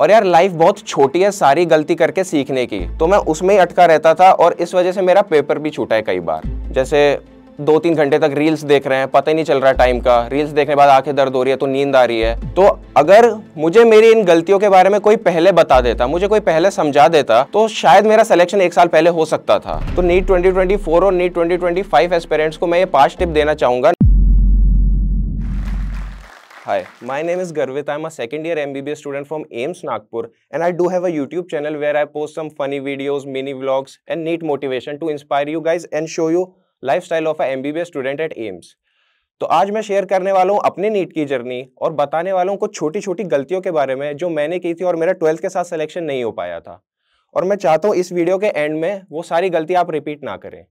और यार लाइफ बहुत छोटी है सारी गलती करके सीखने की, तो मैं उसमें ही अटका रहता था और इस वजह से मेरा पेपर भी छूटा है कई बार। जैसे 2-3 घंटे तक रील्स देख रहे हैं, पता ही नहीं चल रहा टाइम का, रील्स देखने के बाद आंखें दर्द हो रही है तो नींद आ रही है। तो अगर मुझे मेरी इन गलतियों के बारे में कोई पहले बता देता, मुझे कोई पहले समझा देता, तो शायद मेरा सिलेक्शन 1 साल पहले हो सकता था। तो नीट 2024 और नीट 2025 एस्पिरेंट्स को मैं ये 5 टिप देना चाहूँगा। Hi, my name is Garvit. I'm a second-year MBBS student from AIIMS Nagpur, and I do have a YouTube channel where I post some funny videos, mini vlogs, and neat motivation to inspire you guys and show you lifestyle of a MBBS student at AIIMS. तो आज मैं share करने वाला हूँ अपने NEET की journey और बताने वाला हूँ कुछ छोटी-छोटी गलतियों के बारे में जो मैंने की थी और मेरा 12th के साथ सिलेक्शन नहीं हो पाया था। और मैं चाहता हूँ इस वीडियो के एंड में वो सारी गलती आप रिपीट ना करें।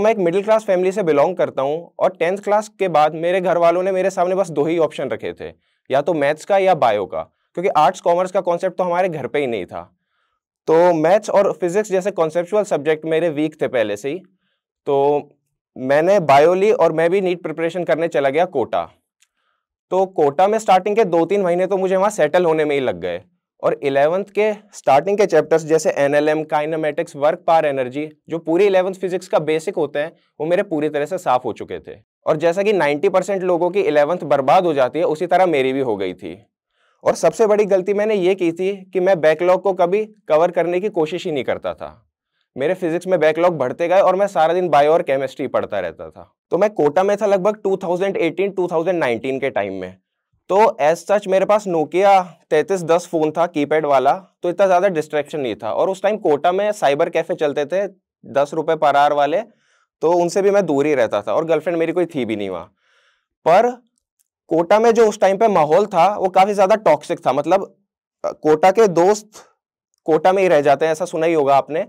मैं एक मिडिल क्लास फैमिली से बिलोंग करता हूँ और 10th क्लास के बाद मेरे घर वालों ने मेरे सामने बस 2 ही ऑप्शन रखे थे, या तो मैथ्स का या बायो का, क्योंकि आर्ट्स कॉमर्स का कॉन्सेप्ट तो हमारे घर पे ही नहीं था। तो मैथ्स और फिजिक्स जैसे कॉन्सेप्चुअल सब्जेक्ट मेरे वीक थे पहले से ही, तो मैंने बायो ली और मैं भी नीट प्रिपरेशन करने चला गया कोटा। तो कोटा में स्टार्टिंग के 2-3 महीने तो मुझे वहाँ सेटल होने में ही लग गए और 11th के स्टार्टिंग के चैप्टर्स जैसे NLM, kinematics, work power, energy, जो पूरी 11th फिजिक्स का बेसिक होता है, वो मेरे पूरी तरह से साफ हो चुके थे। और जैसा कि 90% लोगों की 11th बर्बाद हो जाती है, उसी तरह मेरी भी हो गई थी। और सबसे बड़ी गलती मैंने ये की थी कि मैं बैकलॉग को कभी कवर करने की कोशिश ही नहीं करता था। मेरे फिजिक्स में बैकलॉग बढ़ते गए और मैं सारा दिन बायो और केमिस्ट्री पढ़ता रहता था। तो मैं कोटा में था लगभग 2018-2019 के टाइम में। तो एज सच मेरे पास नोकिया 3310 फ़ोन था, कीपैड वाला, तो इतना ज़्यादा डिस्ट्रैक्शन नहीं था। और उस टाइम कोटा में साइबर कैफ़े चलते थे ₹10 पर आवर वाले, तो उनसे भी मैं दूर ही रहता था और गर्लफ्रेंड मेरी कोई थी भी नहीं वहाँ पर। कोटा में जो उस टाइम पे माहौल था वो काफ़ी ज़्यादा टॉक्सिक था, मतलब कोटा के दोस्त कोटा में ही रह जाते हैं, ऐसा सुना ही होगा आपने।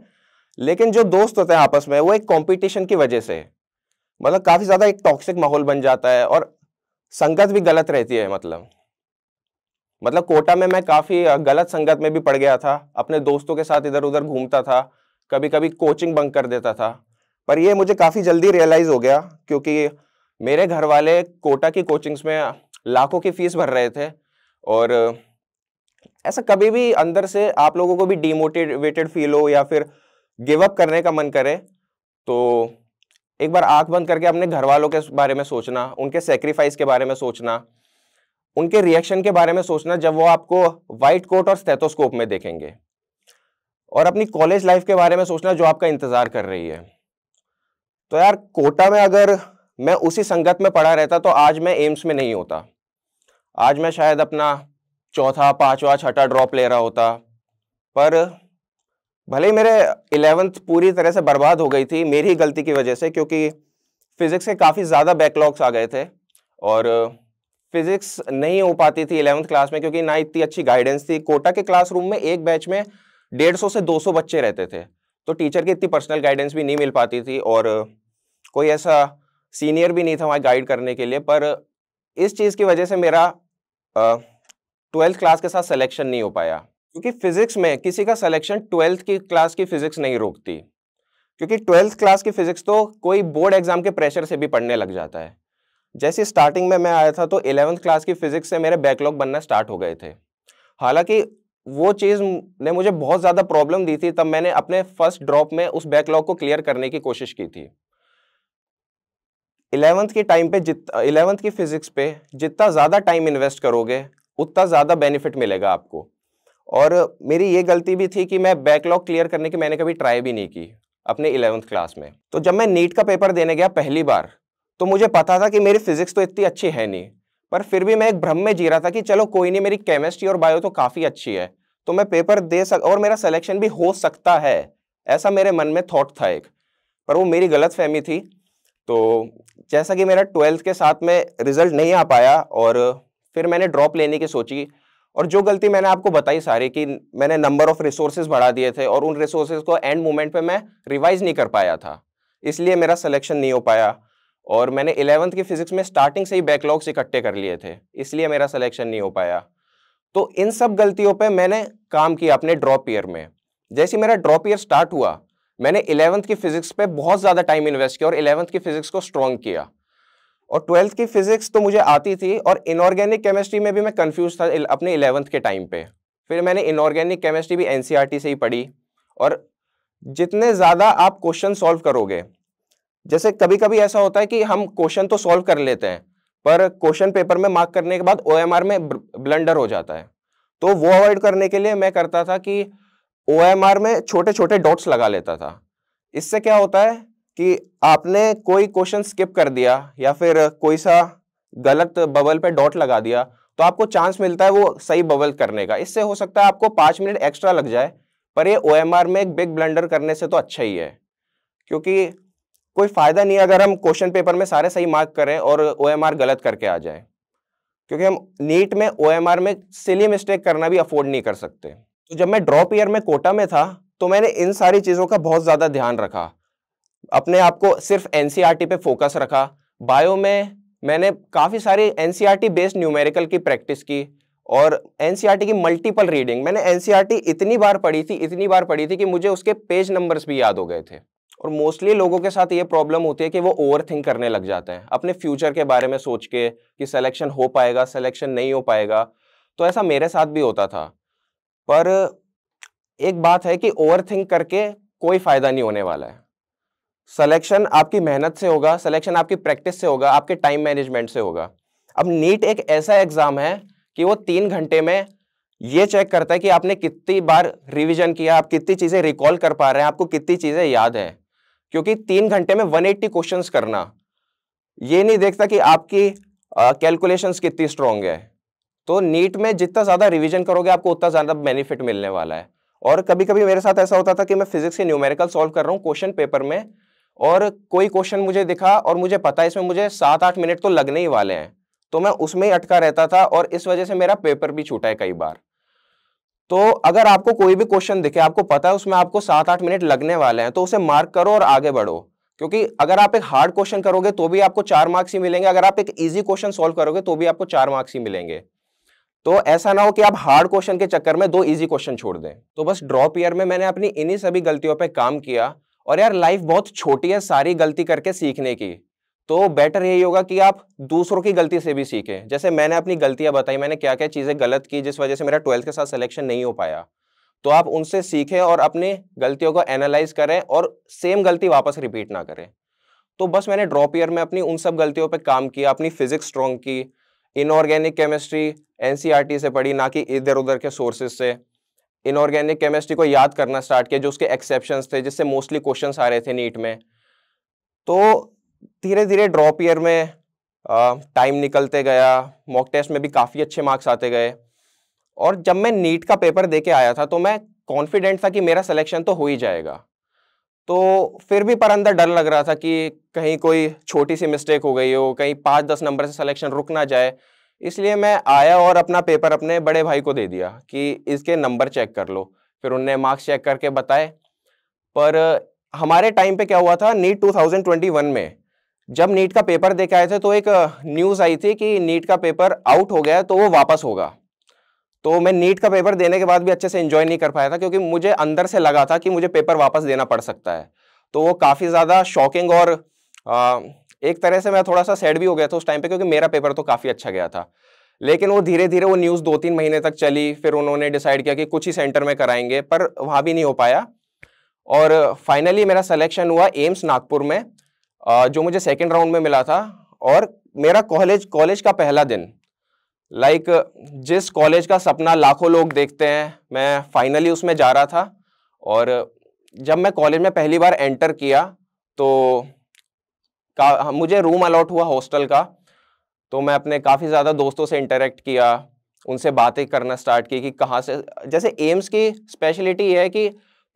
लेकिन जो दोस्त होते हैं आपस में वो एक कॉम्पिटिशन की वजह से, मतलब काफ़ी ज़्यादा एक टॉक्सिक माहौल बन जाता है और संगत भी गलत रहती है। मतलब कोटा में मैं काफ़ी गलत संगत में भी पड़ गया था, अपने दोस्तों के साथ इधर उधर घूमता था, कभी कभी कोचिंग बंक कर देता था। पर ये मुझे काफ़ी जल्दी रियलाइज़ हो गया क्योंकि मेरे घर वाले कोटा की कोचिंग्स में लाखों की फीस भर रहे थे और ऐसा कभी भी अंदर से आप लोगों को भी डीमोटिवेटेड फील हो या फिर गिव अप करने का मन करे तो एक बार आंख बंद करके अपने घर वालों के बारे में सोचना, उनके सेक्रीफाइस के बारे में सोचना, उनके रिएक्शन के बारे में सोचना जब वो आपको वाइट कोट और स्टेथोस्कोप में देखेंगे, और अपनी कॉलेज लाइफ के बारे में सोचना जो आपका इंतज़ार कर रही है। तो यार कोटा में अगर मैं उसी संगत में पड़ा रहता तो आज मैं एम्स में नहीं होता। आज मैं शायद अपना 4वां, 5वां, 6वां ड्रॉप ले रहा होता। पर भले ही मेरे 11th पूरी तरह से बर्बाद हो गई थी मेरी ही गलती की वजह से, क्योंकि फ़िज़िक्स के काफ़ी ज़्यादा बैकलॉग्स आ गए थे और फिज़िक्स नहीं हो पाती थी 11th क्लास में क्योंकि ना इतनी अच्छी गाइडेंस थी। कोटा के क्लासरूम में एक बैच में 150 से 200 बच्चे रहते थे, तो टीचर की इतनी पर्सनल गाइडेंस भी नहीं मिल पाती थी और कोई ऐसा सीनियर भी नहीं था वहाँ गाइड करने के लिए। पर इस चीज़ की वजह से मेरा 12th क्लास के साथ सिलेक्शन नहीं हो पाया, क्योंकि फिजिक्स में किसी का सिलेक्शन 12th की क्लास की फिजिक्स नहीं रोकती, क्योंकि 12th क्लास की फिजिक्स तो कोई बोर्ड एग्जाम के प्रेशर से भी पढ़ने लग जाता है। जैसे स्टार्टिंग में मैं आया था तो 11th क्लास की फिजिक्स से मेरे बैकलॉग बनना स्टार्ट हो गए थे। हालांकि वो चीज़ ने मुझे बहुत ज़्यादा प्रॉब्लम दी थी, तब मैंने अपने फर्स्ट ड्रॉप में उस बैकलॉग को क्लियर करने की कोशिश की थी। 11th की फिजिक्स पे जितना ज़्यादा टाइम इन्वेस्ट करोगे उतना ज़्यादा बेनिफिट मिलेगा आपको। और मेरी ये गलती भी थी कि मैं बैकलॉग क्लियर करने की मैंने कभी ट्राई भी नहीं की अपने 11th क्लास में। तो जब मैं नीट का पेपर देने गया पहली बार तो मुझे पता था कि मेरी फिजिक्स तो इतनी अच्छी है नहीं, पर फिर भी मैं एक भ्रम में जी रहा था कि चलो कोई नहीं, मेरी केमिस्ट्री और बायो तो काफ़ी अच्छी है तो मैं पेपर दे सकता और मेरा सिलेक्शन भी हो सकता है, ऐसा मेरे मन में थॉट था एक। पर वो मेरी गलत फहमी थी। तो जैसा कि मेरा 12th के साथ में रिजल्ट नहीं आ पाया और फिर मैंने ड्रॉप लेने की सोची, और जो गलती मैंने आपको बताई सारी कि मैंने नंबर ऑफ़ रिसोर्सेज बढ़ा दिए थे और उन रिसोर्सेज को एंड मोमेंट पे मैं रिवाइज़ नहीं कर पाया था, इसलिए मेरा सिलेक्शन नहीं हो पाया। और मैंने 11th की फ़िज़िक्स में स्टार्टिंग से ही बैकलॉग्स इकट्ठे कर लिए थे, इसलिए मेरा सिलेक्शन नहीं हो पाया। तो इन सब गलतियों पे मैंने काम किया अपने ड्रॉप ईयर में। जैसे मेरा ड्रॉप ईयर स्टार्ट हुआ मैंने 11th की फ़िज़िक्स पर बहुत ज़्यादा टाइम इन्वेस्ट किया और 11th की फ़िज़िक्स को स्ट्रॉन्ग किया। और 12th की फिजिक्स तो मुझे आती थी और इनऑर्गेनिक केमिस्ट्री में भी मैं कंफ्यूज था अपने 11th के टाइम पे, फिर मैंने इनऑर्गेनिक केमिस्ट्री भी एनसीईआरटी से ही पढ़ी। और जितने ज़्यादा आप क्वेश्चन सॉल्व करोगे, जैसे कभी कभी ऐसा होता है कि हम क्वेश्चन तो सॉल्व कर लेते हैं पर क्वेश्चन पेपर में मार्क करने के बाद ओएमआर में ब्लंडर हो जाता है, तो वो अवॉइड करने के लिए मैं करता था कि ओएमआर में छोटे छोटे डॉट्स लगा लेता था। इससे क्या होता है कि आपने कोई क्वेश्चन स्किप कर दिया या फिर कोई सा गलत बबल पे डॉट लगा दिया तो आपको चांस मिलता है वो सही बबल करने का। इससे हो सकता है आपको 5 मिनट एक्स्ट्रा लग जाए, पर ये ओएमआर में एक बिग ब्लंडर करने से तो अच्छा ही है, क्योंकि कोई फ़ायदा नहीं है अगर हम क्वेश्चन पेपर में सारे सही मार्क करें और ओएमआर गलत करके आ जाए, क्योंकि हम नीट में ओएमआर में सिली मिस्टेक करना भी अफोर्ड नहीं कर सकते। तो जब मैं ड्रॉप ईयर में कोटा में था तो मैंने इन सारी चीज़ों का बहुत ज़्यादा ध्यान रखा, अपने आप को सिर्फ एनसीईआरटी पे फोकस रखा। बायो में मैंने काफ़ी सारी एनसीईआरटी बेस्ड न्यूमेरिकल की प्रैक्टिस की और एनसीईआरटी की मल्टीपल रीडिंग। मैंने एनसीईआरटी इतनी बार पढ़ी थी कि मुझे उसके पेज नंबर्स भी याद हो गए थे। और मोस्टली लोगों के साथ ये प्रॉब्लम होती है कि वो ओवरथिंक करने लग जाते हैं अपने फ्यूचर के बारे में सोच के कि सिलेक्शन हो पाएगा, सिलेक्शन नहीं हो पाएगा। तो ऐसा मेरे साथ भी होता था, पर एक बात है कि ओवरथिंक करके कोई फ़ायदा नहीं होने वाला है। सिलेक्शन आपकी मेहनत से होगा, सिलेक्शन आपकी प्रैक्टिस से होगा, आपके टाइम मैनेजमेंट से होगा। अब नीट एक ऐसा एग्ज़ाम है कि वो 3 घंटे में ये चेक करता है कि आपने कितनी बार रिवीजन किया, आप कितनी चीज़ें रिकॉल कर पा रहे हैं, आपको कितनी चीज़ें याद हैं। क्योंकि 3 घंटे में 180 क्वेश्चंस करना, ये नहीं देखता कि आपकी कैलकुलेशंस कितनी स्ट्रॉन्ग है। तो नीट में जितना ज़्यादा रिवीजन करोगे आपको उतना ज़्यादा बेनिफिट मिलने वाला है। और कभी कभी मेरे साथ ऐसा होता था कि मैं फिजिक्स के न्यूमेरिकल सॉल्व कर रहा हूँ क्वेश्चन पेपर में, और कोई क्वेश्चन मुझे दिखा और मुझे पता है इसमें मुझे 7-8 मिनट तो लगने ही वाले हैं, तो मैं उसमें ही अटका रहता था और इस वजह से मेरा पेपर भी छूटा है कई बार। तो अगर आपको कोई भी क्वेश्चन दिखे, आपको पता है उसमें आपको 7-8 मिनट लगने वाले हैं, तो उसे मार्क करो और आगे बढ़ो। क्योंकि अगर आप एक हार्ड क्वेश्चन करोगे तो भी आपको 4 मार्क्स ही मिलेंगे, अगर आप एक ईजी क्वेश्चन सॉल्व करोगे तो भी आपको 4 मार्क्स ही मिलेंगे। तो ऐसा ना हो कि आप हार्ड क्वेश्चन के चक्कर में 2 ईजी क्वेश्चन छोड़ दें। तो बस ड्रॉप ईयर में मैंने अपनी इन्हीं सभी गलतियों पर काम किया। और यार लाइफ बहुत छोटी है सारी गलती करके सीखने की, तो बेटर यही होगा कि आप दूसरों की गलती से भी सीखें। जैसे मैंने अपनी गलतियां बताई, मैंने क्या क्या चीज़ें गलत की जिस वजह से मेरा 12th के साथ सिलेक्शन नहीं हो पाया, तो आप उनसे सीखें और अपनी गलतियों को एनालाइज करें और सेम गलती वापस रिपीट ना करें। तो बस मैंने ड्रॉप ईयर में अपनी उन सब गलतियों पे काम किया, अपनी फिजिक्स स्ट्रॉन्ग की, इनऑर्गेनिक केमिस्ट्री एनसीईआरटी से पढ़ी, ना कि इधर उधर के सोर्सेज से। इनऑर्गेनिक केमिस्ट्री को याद करना स्टार्ट किया जो उसके एक्सेप्शंस थे, जिससे मोस्टली क्वेश्चंस आ रहे थे नीट में। तो धीरे धीरे ड्रॉप ईयर में टाइम निकलते गया, मॉक टेस्ट में भी काफ़ी अच्छे मार्क्स आते गए। और जब मैं नीट का पेपर दे के आया था तो मैं कॉन्फिडेंट था कि मेरा सिलेक्शन तो हो ही जाएगा, तो फिर भी पर अंदर डर लग रहा था कि कहीं कोई छोटी सी मिस्टेक हो गई हो, कहीं 5-10 नंबर से सिलेक्शन रुक ना जाए। इसलिए मैं आया और अपना पेपर अपने बड़े भाई को दे दिया कि इसके नंबर चेक कर लो। फिर उनने मार्क्स चेक करके बताए। पर हमारे टाइम पे क्या हुआ था, नीट 2021 में जब नीट का पेपर दे के आए थे तो एक न्यूज़ आई थी कि नीट का पेपर आउट हो गया है तो वो वापस होगा। तो मैं नीट का पेपर देने के बाद भी अच्छे से इन्जॉय नहीं कर पाया था, क्योंकि मुझे अंदर से लगा था कि मुझे पेपर वापस देना पड़ सकता है। तो वो काफ़ी ज़्यादा शॉकिंग और एक तरह से मैं थोड़ा सा सैड भी हो गया था उस टाइम पे, क्योंकि मेरा पेपर तो काफ़ी अच्छा गया था। लेकिन वो धीरे धीरे वो न्यूज़ 2-3 महीने तक चली। फिर उन्होंने डिसाइड किया कि कुछ ही सेंटर में कराएंगे, पर वहाँ भी नहीं हो पाया। और फाइनली मेरा सिलेक्शन हुआ एम्स नागपुर में, जो मुझे सेकेंड राउंड में मिला था। और मेरा कॉलेज का पहला दिन, लाइक जिस कॉलेज का सपना लाखों लोग देखते हैं, मैं फाइनली उसमें जा रहा था। और जब मैं कॉलेज में पहली बार एंटर किया तो मुझे रूम अलॉट हुआ हॉस्टल का। तो मैं अपने काफ़ी ज़्यादा दोस्तों से इंटरेक्ट किया, उनसे बातें करना स्टार्ट की कि कहाँ से, जैसे एम्स की स्पेशलिटी है कि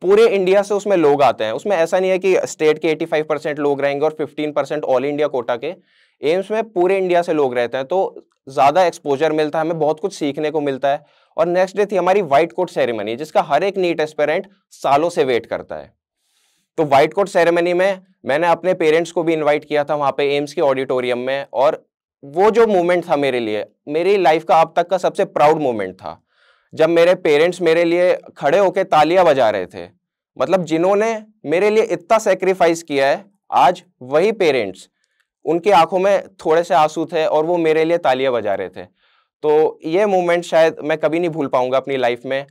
पूरे इंडिया से उसमें लोग आते हैं। उसमें ऐसा नहीं है कि स्टेट के 85% लोग रहेंगे और 15% ऑल इंडिया कोटा के। एम्स में पूरे इंडिया से लोग रहते हैं, तो ज़्यादा एक्सपोजर मिलता है, हमें बहुत कुछ सीखने को मिलता है। और नेक्स्ट डे थी हमारी वाइट कोट सेरेमनी, जिसका हर एक नीट एस्पिरेंट सालों से वेट करता है। तो वाइट कोट सेरेमनी में मैंने अपने पेरेंट्स को भी इनवाइट किया था वहाँ पे एम्स के ऑडिटोरियम में। और वो जो मोमेंट था मेरे लिए, मेरी लाइफ का अब तक का सबसे प्राउड मोमेंट था, जब मेरे पेरेंट्स मेरे लिए खड़े होकर तालियां बजा रहे थे। मतलब जिन्होंने मेरे लिए इतना सेक्रीफाइस किया है, आज वही पेरेंट्स, उनकी आंखों में थोड़े से आंसू थे और वो मेरे लिए तालियां बजा रहे थे। तो ये मोमेंट शायद मैं कभी नहीं भूल पाऊंगा अपनी लाइफ में।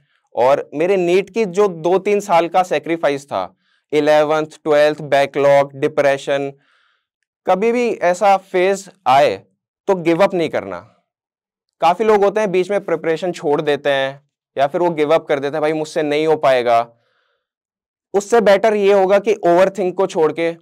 और मेरे नीट की जो 2-3 साल का सेक्रीफाइस था, 11th 12th, बैकलॉग, डिप्रेशन, कभी भी ऐसा फेज आए तो गिव अप नहीं करना। काफ़ी लोग होते हैं बीच में प्रिपरेशन छोड़ देते हैं या फिर वो गिव अप कर देते हैं, भाई मुझसे नहीं हो पाएगा। उससे बेटर ये होगा कि ओवरथिंक को छोड़ के,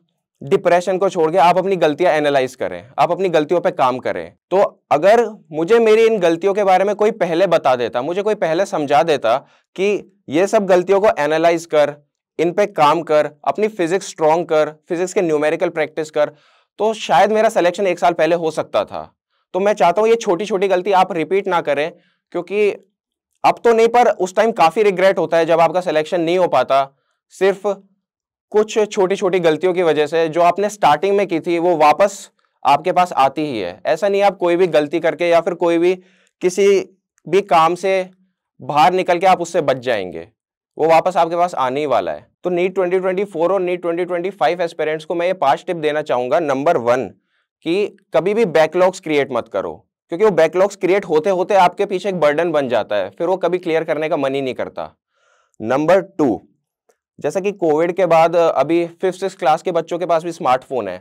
डिप्रेशन को छोड़ के आप अपनी गलतियां एनालाइज करें, आप अपनी गलतियों पे काम करें। तो अगर मुझे मेरी इन गलतियों के बारे में कोई पहले बता देता, मुझे कोई पहले समझा देता कि ये सब गलतियों को एनालाइज कर, इन पे काम कर, अपनी फिजिक्स स्ट्रॉन्ग कर, फिजिक्स के न्यूमेरिकल प्रैक्टिस कर, तो शायद मेरा सिलेक्शन 1 साल पहले हो सकता था। तो मैं चाहता हूँ ये छोटी छोटी गलती आप रिपीट ना करें, क्योंकि अब तो नहीं पर उस टाइम काफ़ी रिग्रेट होता है जब आपका सिलेक्शन नहीं हो पाता, सिर्फ कुछ छोटी छोटी गलतियों की वजह से। जो आपने स्टार्टिंग में की थी वो वापस आपके पास आती ही है। ऐसा नहीं आप कोई भी गलती करके या फिर कोई भी किसी भी काम से बाहर निकल के आप उससे बच जाएंगे, वो वापस आपके पास आने ही वाला है। तो नीट 2024 और नीट 2025 एस्पिरेंट्स को मैं ये 5 टिप देना चाहूँगा। नंबर 1 कि कभी भी बैकलॉग्स क्रिएट मत करो, क्योंकि वो बैकलॉग्स क्रिएट होते होते आपके पीछे एक बर्डन बन जाता है, फिर वो कभी क्लियर करने का मन ही नहीं करता। नंबर 2, जैसा कि कोविड के बाद अभी 5th 6th क्लास के बच्चों के पास भी स्मार्टफोन है,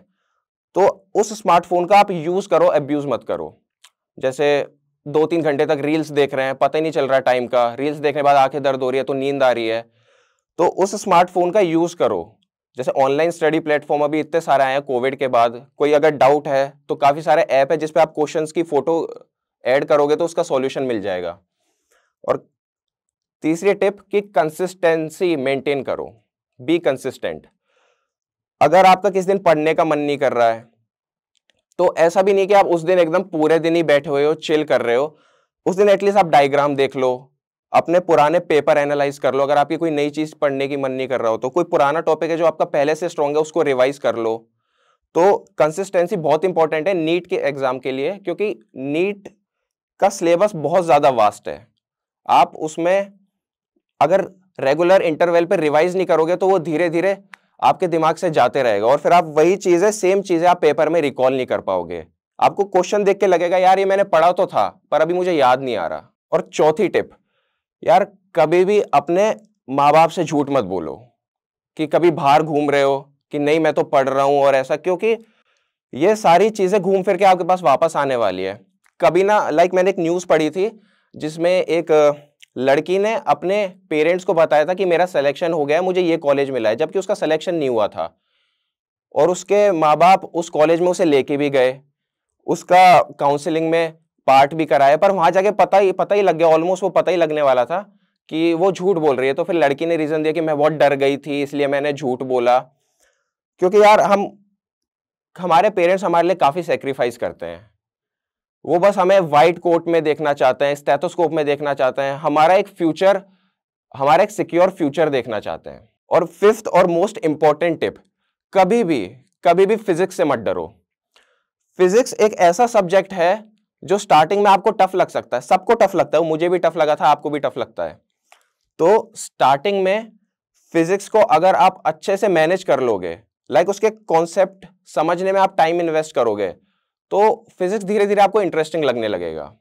तो उस स्मार्टफोन का आप यूज़ करो, एब्यूज़ मत करो। जैसे 2-3 घंटे तक रील्स देख रहे हैं, पता ही नहीं चल रहा टाइम का, रील्स देखने के बाद आंखें दर्द हो रही है तो नींद आ रही है, तो उस स्मार्टफोन का यूज़ करो। जैसे ऑनलाइन स्टडी प्लेटफॉर्म अभी इतने सारे आए हैं कोविड के बाद, कोई अगर डाउट है तो काफ़ी सारे ऐप है जिसपे आप क्वेश्चंस की फ़ोटो ऐड करोगे तो उसका सॉल्यूशन मिल जाएगा। और तीसरी टिप कि कंसिस्टेंसी मेंटेन करो, बी कंसिस्टेंट। अगर आपका किस दिन पढ़ने का मन नहीं कर रहा है तो ऐसा भी नहीं कि आप उस दिन एकदम पूरे दिन ही बैठे हुए हो, चिल कर रहे हो। उस दिन एटलीस्ट आप डायग्राम देख लो, अपने पुराने पेपर एनालाइज कर लो। अगर आपकी कोई नई चीज़ पढ़ने की मन नहीं कर रहा हो तो कोई पुराना टॉपिक है जो आपका पहले से स्ट्रॉन्ग है उसको रिवाइज कर लो। तो कंसिस्टेंसी बहुत इंपॉर्टेंट है नीट के एग्ज़ाम के लिए, क्योंकि नीट का सिलेबस बहुत ज़्यादा वास्ट है। आप उसमें अगर रेगुलर इंटरवल पर रिवाइज नहीं करोगे तो वो धीरे धीरे आपके दिमाग से जाते रहेगा और फिर आप वही चीज़ें, सेम चीज़ें आप पेपर में रिकॉल नहीं कर पाओगे। आपको क्वेश्चन देख के लगेगा यार ये मैंने पढ़ा तो था पर अभी मुझे याद नहीं आ रहा। और चौथी टिप, यार कभी भी अपने माँ बाप से झूठ मत बोलो कि कभी बाहर घूम रहे हो कि नहीं मैं तो पढ़ रहा हूँ और ऐसा, क्योंकि ये सारी चीज़ें घूम फिर के आपके पास वापस आने वाली है। कभी ना, लाइक मैंने एक न्यूज़ पढ़ी थी जिसमें एक लड़की ने अपने पेरेंट्स को बताया था कि मेरा सिलेक्शन हो गया है, मुझे ये कॉलेज मिला है, जबकि उसका सिलेक्शन नहीं हुआ था। और उसके माँ बाप उस कॉलेज में उसे लेके भी गए, उसका काउंसलिंग में पार्ट भी कराया, पर वहाँ जाके पता ही लग गया, ऑलमोस्ट वो पता ही लगने वाला था कि वो झूठ बोल रही है। तो फिर लड़की ने रीज़न दिया कि मैं बहुत डर गई थी इसलिए मैंने झूठ बोला। क्योंकि यार हमारे पेरेंट्स हमारे लिए काफ़ी सेक्रीफाइस करते हैं, वो बस हमें वाइट कोट में देखना चाहते हैं, स्टेथोस्कोप में देखना चाहते हैं, हमारा एक सिक्योर फ्यूचर देखना चाहते हैं। और 5th और मोस्ट इम्पॉर्टेंट टिप, कभी भी फिजिक्स से मत डरो। फिजिक्स एक ऐसा सब्जेक्ट है जो स्टार्टिंग में आपको टफ लग सकता है, सबको टफ लगता है, मुझे भी टफ लगा था, आपको भी टफ लगता है। तो स्टार्टिंग में फिजिक्स को अगर आप अच्छे से मैनेज कर लोगे, लाइक उसके कॉन्सेप्ट समझने में आप टाइम इन्वेस्ट करोगे, तो फिजिक्स धीरे धीरे आपको इंटरेस्टिंग लगने लगेगा।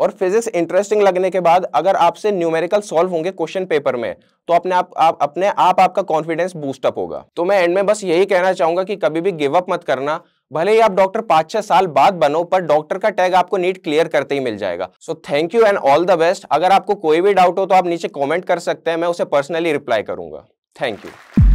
और फिजिक्स इंटरेस्टिंग लगने के बाद अगर आपसे न्यूमेरिकल सॉल्व होंगे क्वेश्चन पेपर में तो अपने आप आपका कॉन्फिडेंस बूस्टअप होगा। तो मैं एंड में बस यही कहना चाहूँगा कि कभी भी गिव अप मत करना। भले ही आप डॉक्टर 5-6 साल बाद बनो, पर डॉक्टर का टैग आपको नीट क्लियर करते ही मिल जाएगा। So thank you and all the best. अगर आपको कोई भी डाउट हो तो आप नीचे कॉमेंट कर सकते हैं, मैं उसे पर्सनली रिप्लाई करूँगा। Thank you.